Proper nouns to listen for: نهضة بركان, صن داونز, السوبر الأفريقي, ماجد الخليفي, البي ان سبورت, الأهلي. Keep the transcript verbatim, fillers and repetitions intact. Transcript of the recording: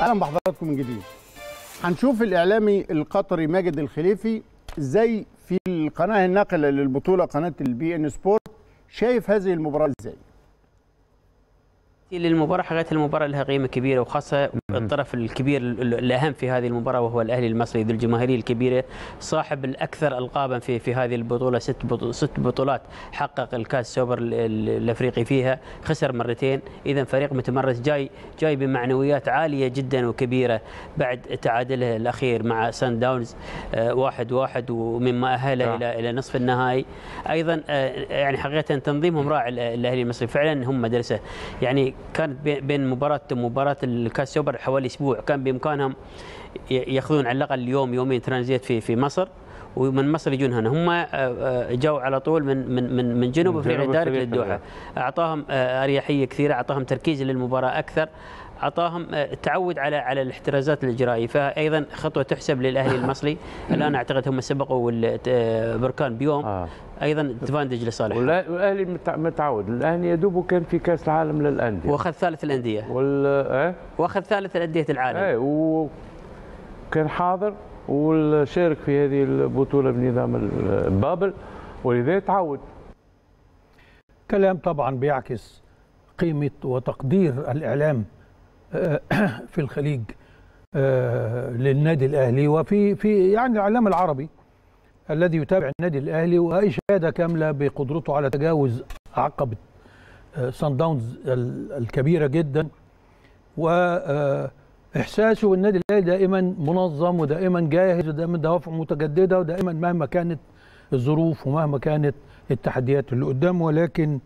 اهلا بحضراتكم من جديد. هنشوف الاعلامي القطري ماجد الخليفي ازاي في القناه الناقله للبطوله قناه البي ان سبورت شايف هذه المباراه ازاي. للمباراه حقيقه المباراه لها قيمه كبيره، وخاصه الطرف الكبير الاهم في هذه المباراه وهو الاهلي المصري ذو الجماهيريه الكبيره، صاحب الاكثر القابا في في هذه البطوله، ست ست بطولات حقق الكاس السوبر الافريقي فيها، خسر مرتين. اذا فريق متمرس جاي جاي بمعنويات عاليه جدا وكبيره بعد تعادله الاخير مع صن داونز واحد واحد ومما اهله الى الى نصف النهائي. ايضا يعني حقيقه تنظيمهم رائع الاهلي المصري، فعلا هم مدرسه. يعني كانت بين مباراه مباراه الكاس السوبر حوالي اسبوع، كان بامكانهم ياخذون على الاقل يوم يومين ترانزيت في في مصر، ومن مصر يجون هنا. هم جو على طول من من من من جنوب افريقيا دايركت للدوحه، اعطاهم اريحيه كثيره، اعطاهم تركيز للمباراه اكثر، اعطاهم تعود على على الاحترازات الاجرائيه، فايضا خطوه تحسب للاهلي المصري. الان اعتقد هم سبقوا بركان بيوم، آه. ايضا ادفانتج لصالح. والاهلي متعود، الاهلي يدوبه كان في كاس العالم للانديه واخذ ثالث الانديه وال اه واخذ ثالث الانديه العالم، اي وكان حاضر وشارك في هذه البطوله بنظام بابل، ولذا تعود. كلام طبعا بيعكس قيمه وتقدير الاعلام في الخليج للنادي الاهلي، وفي في يعني الاعلام العربي الذي يتابع النادي الاهلي، واشاده كامله بقدرته على تجاوز عقبه صن داونز الكبيره جدا، واحساسه بالنادي الاهلي دائما منظم ودائما جاهز ودائما دوافع متجدده ودائما مهما كانت الظروف ومهما كانت التحديات اللي قدامه. ولكن